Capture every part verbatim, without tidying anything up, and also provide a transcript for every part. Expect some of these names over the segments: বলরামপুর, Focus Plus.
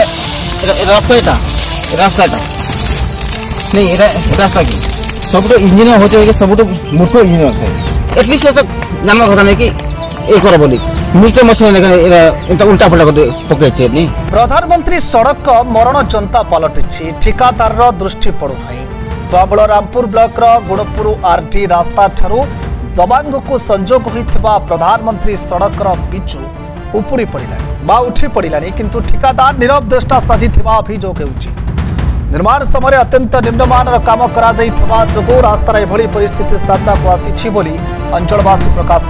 রাস্তাটা রাস্তাটা নেই এটা রাস্তা কি সব তো ইঞ্জিনিয়ার হতে হইছে সব তো মূর্খ ইঞ্জিনিয়ার আছে এটলিস্ট তো নাম কথা নাই কি এই করে বলি মূর্খ মশলা না এরা এটা উল্টা পাল্টা করে পকেছে আপনি প্রধানমন্ত্রী সড়ক মরণ যন্তা পালটিছি ঠিকাদারর দৃষ্টি পড়ু নাই বাবলরামপুর ব্লকর গুড়পুর আরডি রাস্তা ঠারু জবাঙ্গকু সংযোগ হইতবা প্রধানমন্ত্রী সড়কর পিছু उपरी पड़ा बा उठी पड़ा किंतु ठिकादार नीरव दृष्टा साधि अभियोग निर्माण समय अत्यंत निम्नमान काम जो रास्तार एभली परिस्थिति सामना को आसी अंचलवासी प्रकाश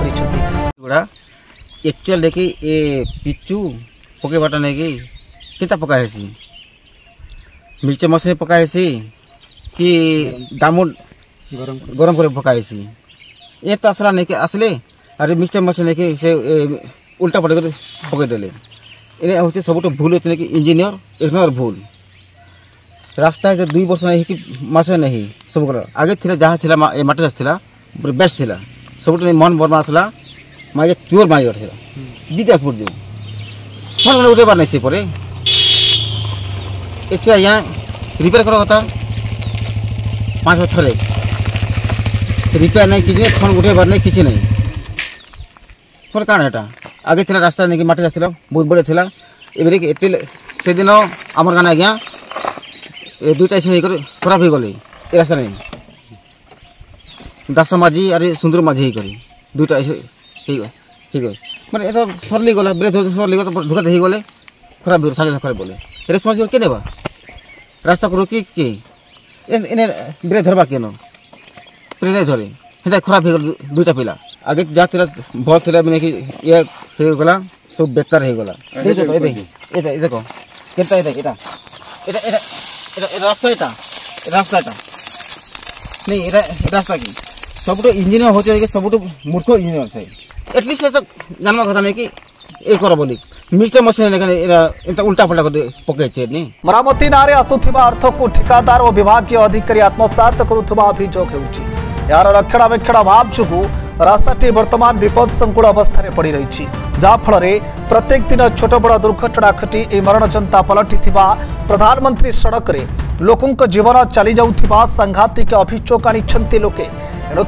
कर देखी ए पिचू पकेबाटा नहीं कि कितना पकाहेसी मिर्च मसले पकाहेसी कि दामु गरम गरम कर पकाहेसी ये तो आसला नहीं कि आसले अरे मिर्च मसले नहीं कि से उल्टा पड़े पकईदेले इन्हें हूँ सब तो भूल होती है कि इंजीनियर एक नंबर भूल रास्ता है दुई वर्ष नहीं कि मसे नहीं सब कर आगे थी जहाँ थी मटेरियल्स थी पूरे बेस्ट थी सब मन बर्मा आसला माइक प्योर माइक थी बीजा फुट दे मन उठे बार नहीं सी पर एक यहाँ रिपेयर कर कथा पाँच वर्ष थे रिपेयर नहीं किसी फोन उठे बार नहीं किसी नहीं फिर कौन है आगे थी रास्ता नहीं कि मटे थी बहुत बड़े थी एप्रिल से दिन आम गाँव आज्ञा दुईटा इसी खराब हो गले ये रास्ता नहीं दास माझी अरे सुंदर माझी कर दुईटा ठीक है मैंने तो सरली गला बेले सरली ढुकाते ही गले खराब सागे खराब गले रेस्पन्सिबल क्या नेबा रास्ता को रोकी के इन्हें बेले धरवा क्या बेले नहीं धरे हेता खराब हो गल दुईटा पिला आगे जा भल थी मैंने कि ये गला सब बेकार हो गला देखो रास्ता रास्ता नहीं रास्ता कि सब तो इंजीनियर होते हैं सब तो मूर्ख इंजीनियर से एटलिस्ट तो जानना कथा नहीं कि ये कर बोली मिर्च मशीन उल्टा पल्टा पकड़े मरामती नारे आसुवा अर्थ को ठेकेदार और विभागीय अधिकारी आत्मसात करुवा अभियोग यार रक्षणाबेक्षण अभाव जो रास्ताटी वर्तमान विपद संकुल अवस्था पड़ रही जहाँफल प्रत्येक दिन छोट बड़ दुर्घटना घटी ए मरण जनता पलटि प्रधानमंत्री सड़क रे लोकों जीवन चली जाऊा सांघातिक अभियोग आनी लोके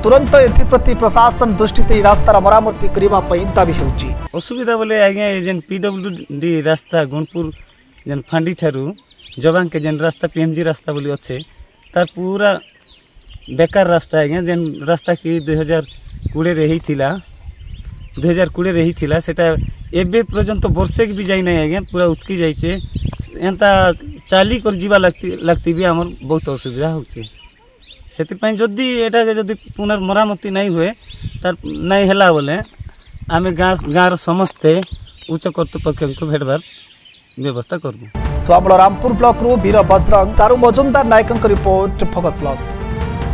तुरंत एप्रति प्रशासन दृष्टि रास्तार मरामती करने दावी होसुविधा बोले आज्ञा जेन पीडब्ल्यू डी रास्ता गुणपुर जेन फांडी ठारू जवांग के जेन रास्ता पीएमजी रास्ता बोली अच्छे तार पूरा बेकार रास्ता आज्ञा जेन रास्ता की दुई हजार कूड़े रही थिला दुई हजार कूड़े रही थिला सेटा एबे पर्यंत वर्षे भी जाई नहीं आज्ञा पूरा उत्की जाइए एंता चाली कर जीवा लगती लगती भी आम बहुत असुविधा होचे से जदि एटा जदि पुनर् मरामती नहीं हुए तार नहीं है बोले आम गाँव गाँव समस्ते उच्च कर्तृपक्ष को भेटवार व्यवस्था करूँ। तो बलरामपुर ब्लॉक वीर बजरंग चारू मजुमदार नायकों रिपोर्ट फोकस प्लस।